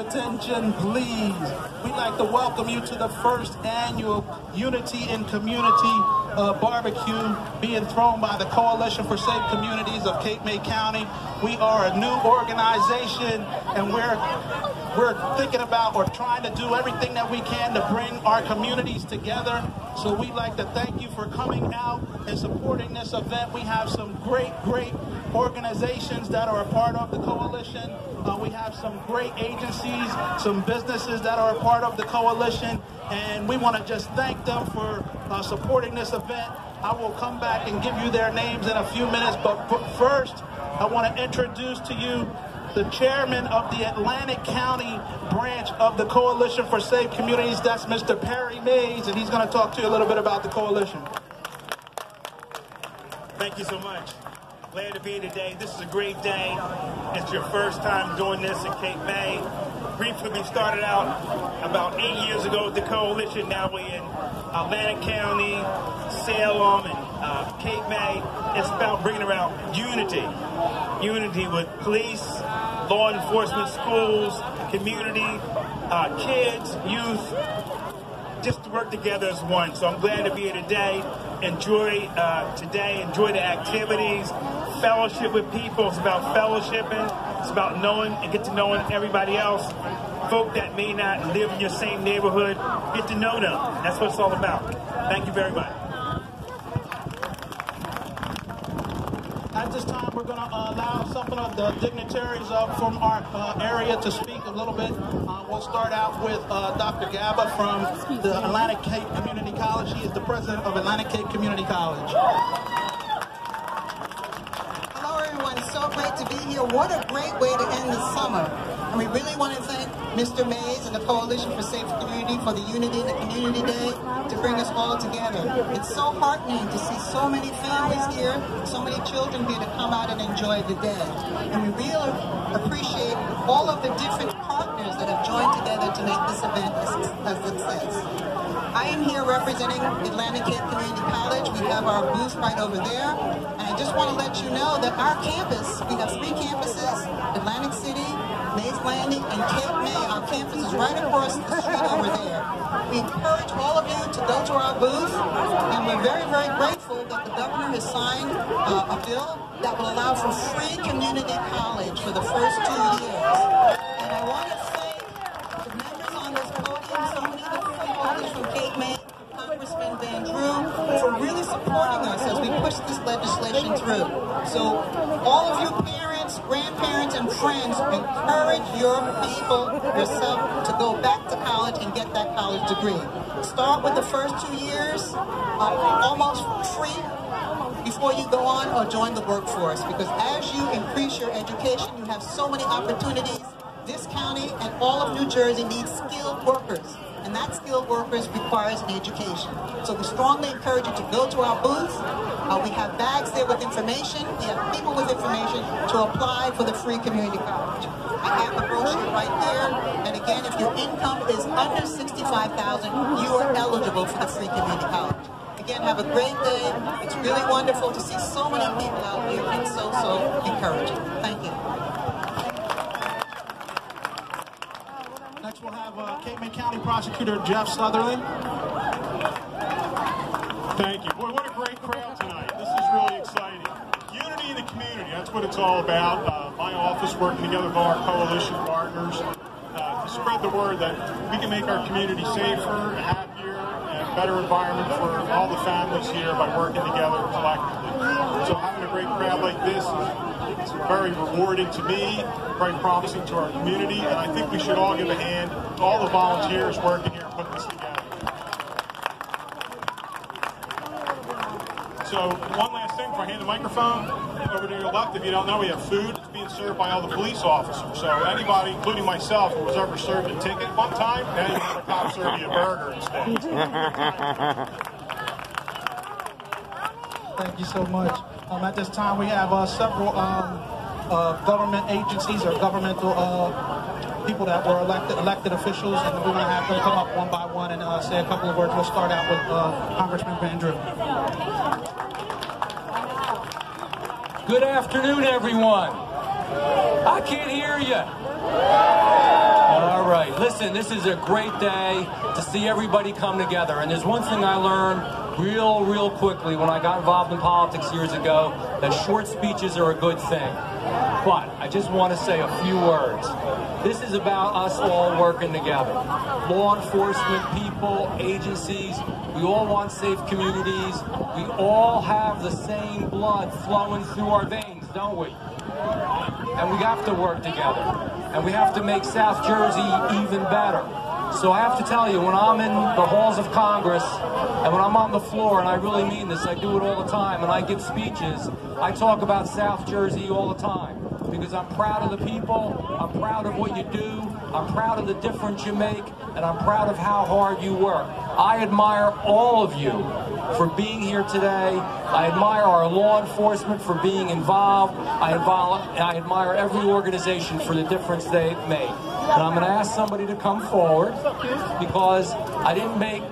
attention, please. We'd like to welcome you to the first annual Unity in Community barbecue being thrown by the Coalition for Safe Communities of Cape May County. We are a new organization, and we're thinking about or trying to do everything that we can to bring our communities together. So we'd like to thank you for coming out and supporting this event. We have some great organizations that are a part of the coalition. We have some great agencies, some businesses that are a part of the coalition, and we want to just thank them for supporting this event. I will come back and give you their names in a few minutes, but first, I want to introduce to you the chairman of the Atlantic County branch of the Coalition for Safe Communities. That's Mr. Perry Mays, and he's going to talk to you a little bit about the coalition. Thank you so much. Glad to be here today. This is a great day. It's your first time doing this at Cape May. Briefly, we started out about 8 years ago with the coalition. Now we're in Atlantic County, Salem, and Cape May. It's about bringing around unity. Unity with police, law enforcement, schools, community, kids, youth, just to work together as one. So I'm glad to be here today. Enjoy the activities, fellowship with people. It's about fellowshipping. It's about knowing and get to knowing everybody else. Folk that may not live in your same neighborhood, get to know them. That's what it's all about. Thank you very much. At this time, we're going to allow some of the dignitaries from our area to speak a little bit. We'll start out with Dr. Gabba from the Atlantic Cape Community College. He is the president of Atlantic Cape Community College. Hello, everyone. So great to be here. What a great way to end the summer. And we really want to thank Mr. Mays and the Coalition for Safe Community for the Unity in the Community Day to bring us all together. It's so heartening to see so many families here, so many children here to come out and enjoy the day. And we really appreciate all of the different partners that have joined together to make this event a success. I am here representing Atlantic Cape Community College. We have our booth right over there. And I just want to let you know that our campus, we have 3 campuses, Atlantic City, Mays Landing, and Cape May. Our campus is right across the street over there. We encourage all of you to go to our booth, and we're very, very grateful that the governor has signed a bill that will allow for free community college for the first 2 years. And I want to thank the members on this podium, so many of the folks from Cape May, Congressman Van Drew, for really supporting us as we push this legislation through. So all of you parents, grandparents, and friends, encourage your people, yourself, to go back to college and get that college degree. Start with the first 2 years, almost free, before you go on or join the workforce, because as you increase your education, you have so many opportunities. This county and all of New Jersey needs skilled workers, and that skilled workers requires an education. So we strongly encourage you to go to our booth. We have bags there with information. We have people with information to apply for the free community college. I have the brochure right there. And again, if your income is under $65,000, you are eligible for the free community college. Again, have a great day. It's really wonderful to see so many people out here and so encouraging. Thank you. Next, we'll have Cape May County Prosecutor Jeff Sutherland. Thank you. Boy, what a great crowd tonight. This is really exciting. Unity in the community, that's what it's all about. My office working together with our coalition partners to spread the word that we can make our community safer, happier, and better environment for all the families here by working together collectively. So having a great crowd like this is very rewarding to me, very promising to our community, and I think we should all give a hand to all the volunteers working here and putting this together. So one last thing before I hand the microphone, over to your left, if you don't know, we have food. It's being served by all the police officers. So anybody, including myself, who was ever served a ticket one time, now you have a cop serve you a burger instead. Thank you so much. At this time, we have several government agencies or governmental people that were elected officials, and we're going to have them come up one by one and say a couple of words. We'll start out with Congressman Van Drew. Good afternoon, everyone. I can't hear you. All Listen, this is a great day to see everybody come together. And there's one thing I learned real quickly when I got involved in politics years ago, that short speeches are a good thing. But I just want to say a few words. This is about us all working together. Law enforcement, people, agencies, we all want safe communities. We all have the same blood flowing through our veins, don't we? And we have to work together. And we have to make South Jersey even better. So I have to tell you, when I'm in the halls of Congress, and when I'm on the floor, and I really mean this, I do it all the time, and I give speeches, I talk about South Jersey all the time. Because I'm proud of the people, I'm proud of what you do, I'm proud of the difference you make, and I'm proud of how hard you work. I admire all of you for being here today. I admire our law enforcement for being involved. I admire every organization for the difference they've made. And I'm going to ask somebody to come forward, because I didn't make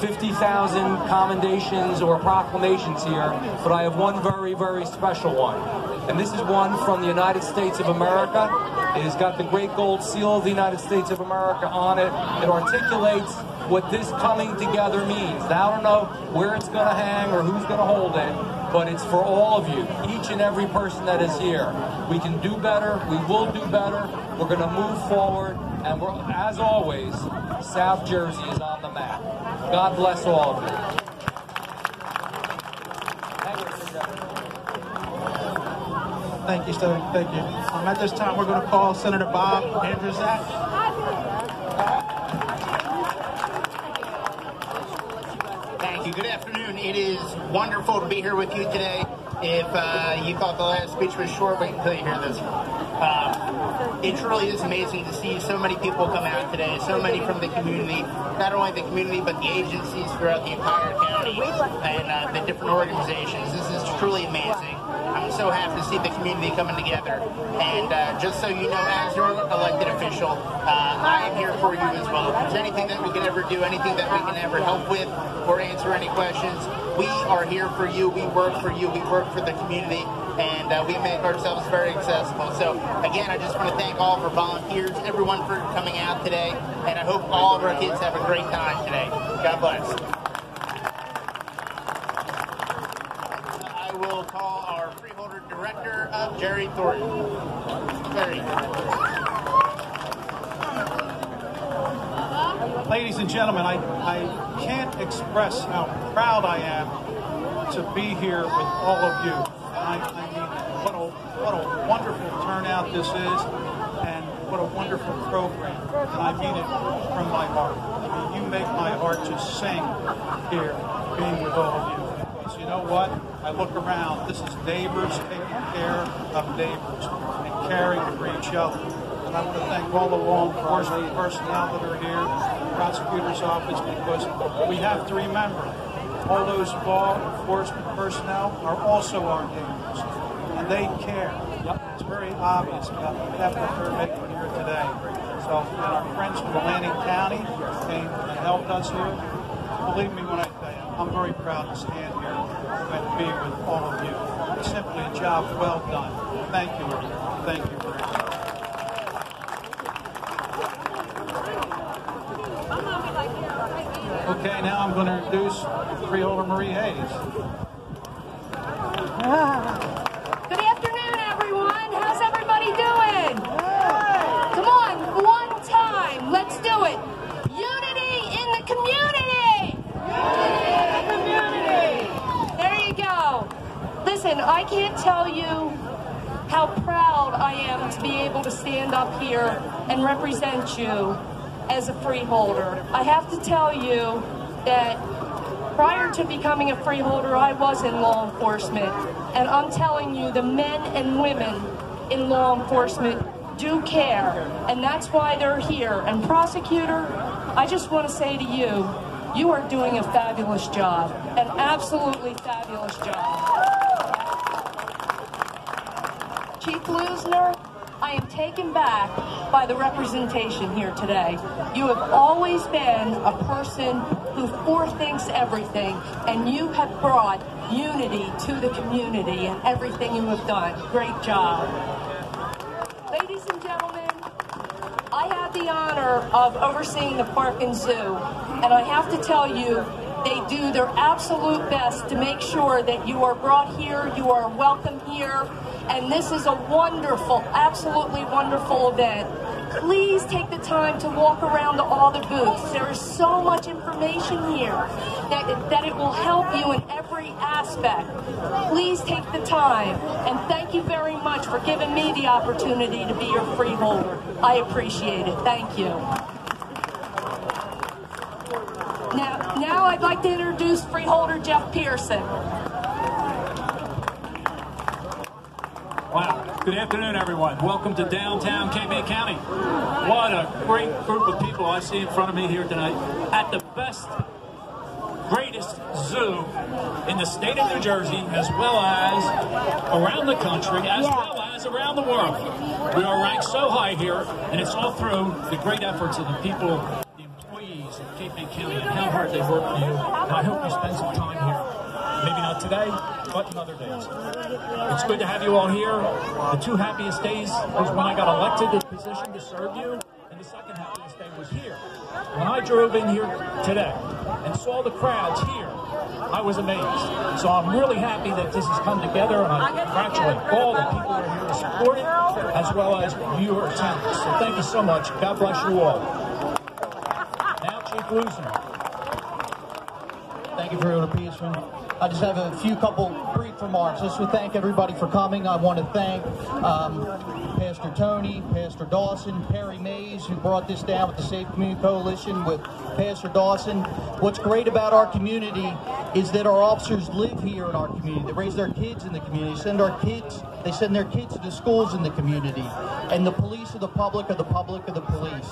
50,000 commendations or proclamations here, but I have one very special one. And this is one from the United States of America. It has got the great gold seal of the United States of America on it. It articulates what this coming together means. Now, I don't know where it's going to hang or who's going to hold it, but it's for all of you, each and every person that is here. We can do better. We will do better. We're going to move forward. And we're, as always, South Jersey is on the map. God bless all of you. Thank you, sir. Thank you. At this time, we're going to call Senator Bob Andrews out. Thank you. Good afternoon. It is wonderful to be here with you today. If you thought the last speech was short, wait until you hear this one. It truly is amazing to see so many people come out today, so many from the community, not only the community, but the agencies throughout the entire county and the different organizations. This is truly amazing. I'm so happy to see the community coming together. And just so you know, as your elected official, I am here for you as well. If there's anything that we can ever do, anything that we can ever help with or answer any questions, we are here for you. We work for you. We work for the community. And we make ourselves very accessible. So, again, I just want to thank all for volunteers, everyone for coming out today. And I hope all of our kids have a great time today. God bless. Director of Jerry Thornton. Jerry. Ladies and gentlemen, I can't express how proud I am to be here with all of you. I mean, what a wonderful turnout this is, and what a wonderful program. And I mean it from my heart. I mean, you make my heart just sing here, being with all of you. Because you know what? I look around, this is neighbors taking care of neighbors and caring for each other. And I want to thank all the law enforcement personnel that are here, the prosecutor's office, because we have to remember all those law enforcement personnel are also our neighbors, and they care. Yep. It's very obvious about the effort they're making here today. So, and our friends from Atlantic County came and helped us here. Believe me when I tell you, I'm very proud to stand here and be with all of you. It's simply a job well done. Thank you, everyone. Thank you very much. Okay, now I'm going to introduce Priola Marie Hayes. Good afternoon, everyone. How's everybody doing? Come on, one time. Let's do it. Unity in the community. Unity in the community. There you go. Listen, I can't tell you how proud I am to be able to stand up here and represent you as a freeholder. I have to tell you that prior to becoming a freeholder, I was in law enforcement. And I'm telling you, the men and women in law enforcement do care. And that's why they're here. And prosecutor, I just want to say to you, you are doing a fabulous job, an absolutely fabulous job. Chief Leusner, I am taken back by the representation here today. You have always been a person who forethinks everything, and you have brought unity to the community in everything you have done. Great job. Ladies and gentlemen, I have the honor of overseeing the park and zoo, and I have to tell you, they do their absolute best to make sure that you are brought here, you are welcome here, and this is a wonderful, absolutely wonderful event. Please take the time to walk around to all the booths. There is so much information here that it will help you in every aspect. Please take the time, and thank you very much for giving me the opportunity to be your freeholder. I appreciate it. Thank you. Now I'd like to introduce freeholder Jeff Pierson. Wow. Good afternoon, everyone. Welcome to downtown Cape May County. What a great group of people I see in front of me here tonight at the best, greatest zoo in the state of New Jersey, as well as around the country, as well as around the world. We are ranked so high here, and it's all through the great efforts of the people, the employees of Cape May County, and how hard they work for you. And I hope you spend some time here. Maybe not today, but in other days. It's good to have you all here. The two happiest days was when I got elected to the position to serve you, and the second happiest day was here. When I drove in here today and saw the crowds here, I was amazed. So I'm really happy that this has come together, and I congratulate all the people who are here to support it, as well as your attendance. So thank you so much. God bless you all. Now, Chief Leusner. Thank you for your appearance. I just have a few couple brief remarks. Just to thank everybody for coming. I want to thank Pastor Tony, Pastor Dawson, Perry Mays, who brought this down with the Safe Community Coalition with Pastor Dawson. What's great about our community is that our officers live here in our community. They raise their kids in the community. They send their kids to the schools in the community. And the police of the public are the public of the police.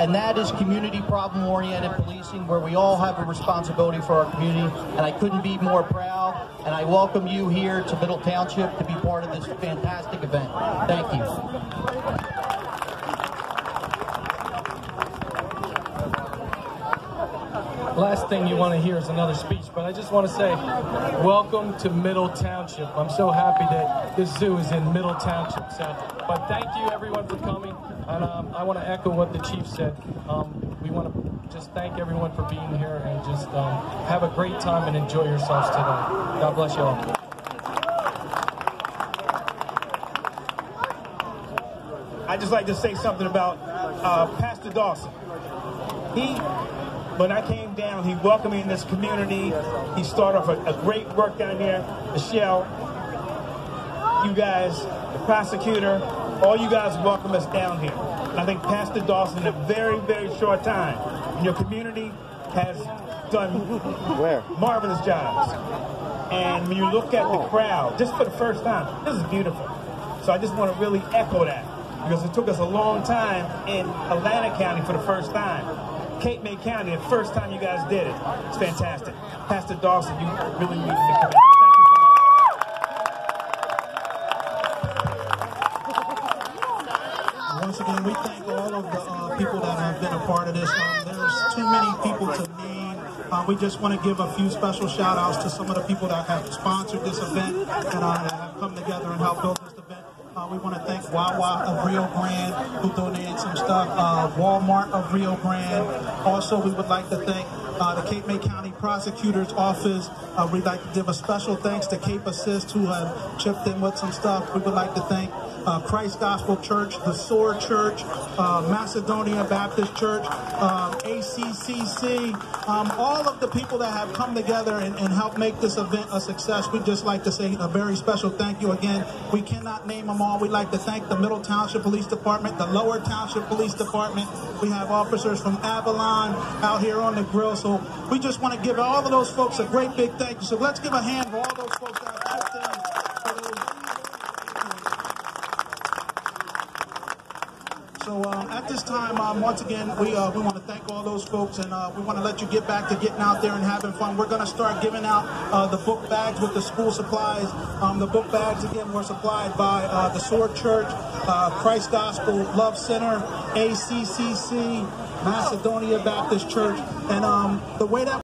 And that is community problem-oriented policing, where we all have a responsibility for our community. And I couldn't be more proud, and I welcome you here to Middle Township to be part of this fantastic event. Thank you. Last thing you want to hear is another speech, but I just want to say welcome to Middle Township. I'm so happy that this zoo is in Middle Township. But thank you everyone for coming, and I want to echo what the Chief said. We want to just thank everyone for being here, and just have a great time and enjoy yourselves today. God bless you all. I'd just like to say something about Pastor Dawson. When I came down, he welcomed me in this community. He started off a great work down there. Michelle, you guys, the prosecutor, all you guys welcome us down here. I think Pastor Dawson, in a very, very short time, in your community, has done marvelous jobs. And when you look at the crowd, just for the first time, this is beautiful. So I just want to really echo that, because it took us a long time in Atlantic County for the first time. Cape May County, the first time you guys did it. It's fantastic. Pastor Dawson, you really need to come out. And we thank all of the people that have been a part of this. There's too many people to name. We just want to give a few special shout outs to some of the people that have sponsored this event and that have come together and helped build this event. We want to thank Wawa of Rio Grande, who donated some stuff, WALMART of Rio Grande. Also, we would like to thank the Cape May County Prosecutor's Office. We'd like to give a special thanks to Cape Assist, who have chipped in with some stuff. We would like to thank Christ Gospel Church, the Sword Church, Macedonia Baptist Church, ACCC, all of the people that have come together and helped make this event a success. We'd just like to say a very special thank you again. We cannot name them all. We'd like to thank the Middle Township Police Department, the Lower Township Police Department. We have officers from Avalon out here on the grill. So we just want to give all of those folks a great big thank you. So let's give a hand for all those folks that have helped them. So at this time, once again, we want to thank all those folks, and we want to let you get back to getting out there and having fun. We're going to start giving out the book bags with the school supplies. The book bags, again, were supplied by the Sword Church, Christ Gospel, Love Center, ACCC, Macedonia Baptist Church, and the way that